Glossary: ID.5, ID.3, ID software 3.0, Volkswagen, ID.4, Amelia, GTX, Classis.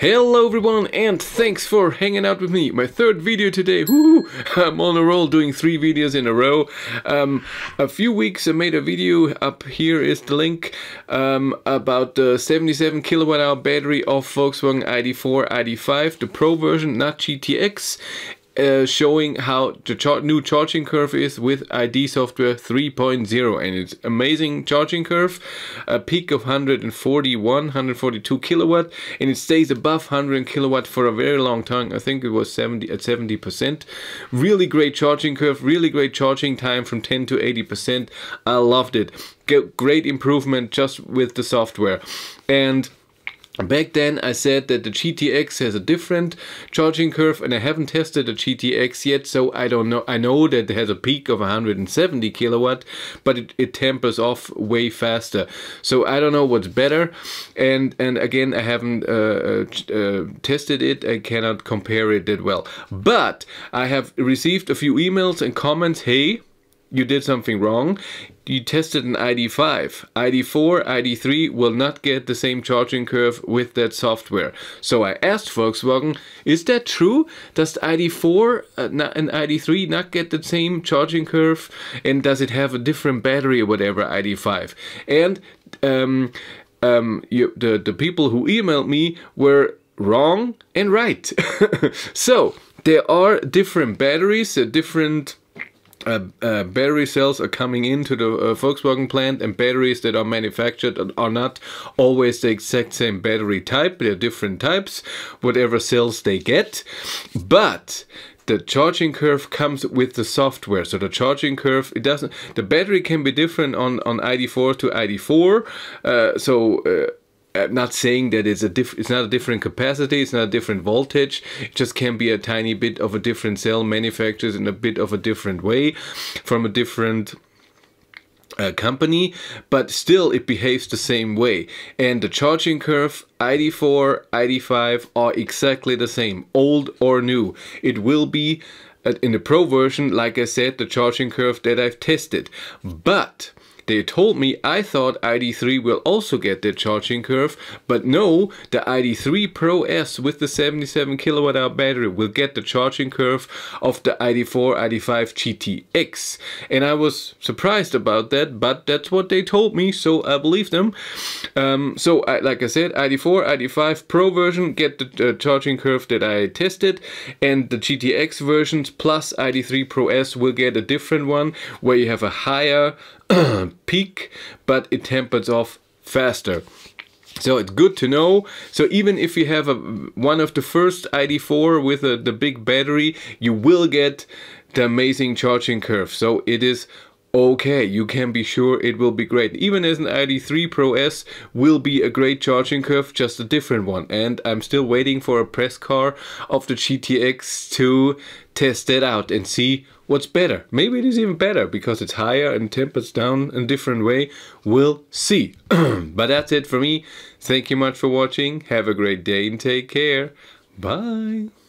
Hello everyone, and thanks for hanging out with me. My third video today. Woohoo! I'm on a roll, doing 3 videos in a row. A few weeks I made a video, up here is the link, about the 77 kilowatt hour battery of Volkswagen ID.4, ID.5, the Pro version, not GTX. Showing how the new charging curve is with ID software 3.0, and it's amazing charging curve, a peak of 142 kilowatt, and it stays above 100 kilowatt for a very long time. I think it was 70%. Really great charging curve, really great charging time from 10 to 80%. I loved it. Great improvement just with the software. And back then I said that the GTX has a different charging curve, and I haven't tested the GTX yet, so I don't know. I know that it has a peak of 170 kilowatt, but it tempers off way faster. So I don't know what's better, and again I haven't tested it. I cannot compare it that well. But I have received a few emails and comments. Hey, you did something wrong. You tested an ID.5. ID.4, ID.3 will not get the same charging curve with that software. So I asked Volkswagen, is that true? Does ID.4 and ID.3 not get the same charging curve? And does it have a different battery or whatever, ID.5? And the people who emailed me were wrong and right. So there are different batteries, different battery cells are coming into the Volkswagen plant, and batteries that are manufactured are not always the exact same battery type. They're different types, whatever cells they get. But the charging curve comes with the software. So the charging curve, it doesn't, the battery can be different on ID.4 to ID.4. I'm not saying that it's not a different capacity, it's not a different voltage, it just can be a tiny bit of a different cell manufactured in a bit of a different way from a different company, but still it behaves the same way. And the charging curve, ID.4, ID.5 are exactly the same, old or new. It will be, in the Pro version, like I said, the charging curve that I've tested. But they told me, I thought ID.3 will also get the charging curve, but no, the ID.3 Pro S with the 77 kilowatt hour battery will get the charging curve of the ID.4, ID.5 GTX. And I was surprised about that, but that's what they told me, so I believe them. Like I said, ID.4, ID.5 Pro version get the charging curve that I tested, and the GTX versions plus ID.3 Pro S will get a different one where you have a higher peak, but it tempers off faster. So it's good to know. So even if you have one of the first ID.4 with the big battery, you will get the amazing charging curve. So it is okay, you can be sure it will be great. Even as an ID.3 Pro S will be a great charging curve, just a different one. And I'm still waiting for a press car of the GTX to test that out and see what's better. Maybe it is even better because it's higher and tempers down in a different way. We'll see. But that's it for me. Thank you much for watching. Have a great day and take care. Bye.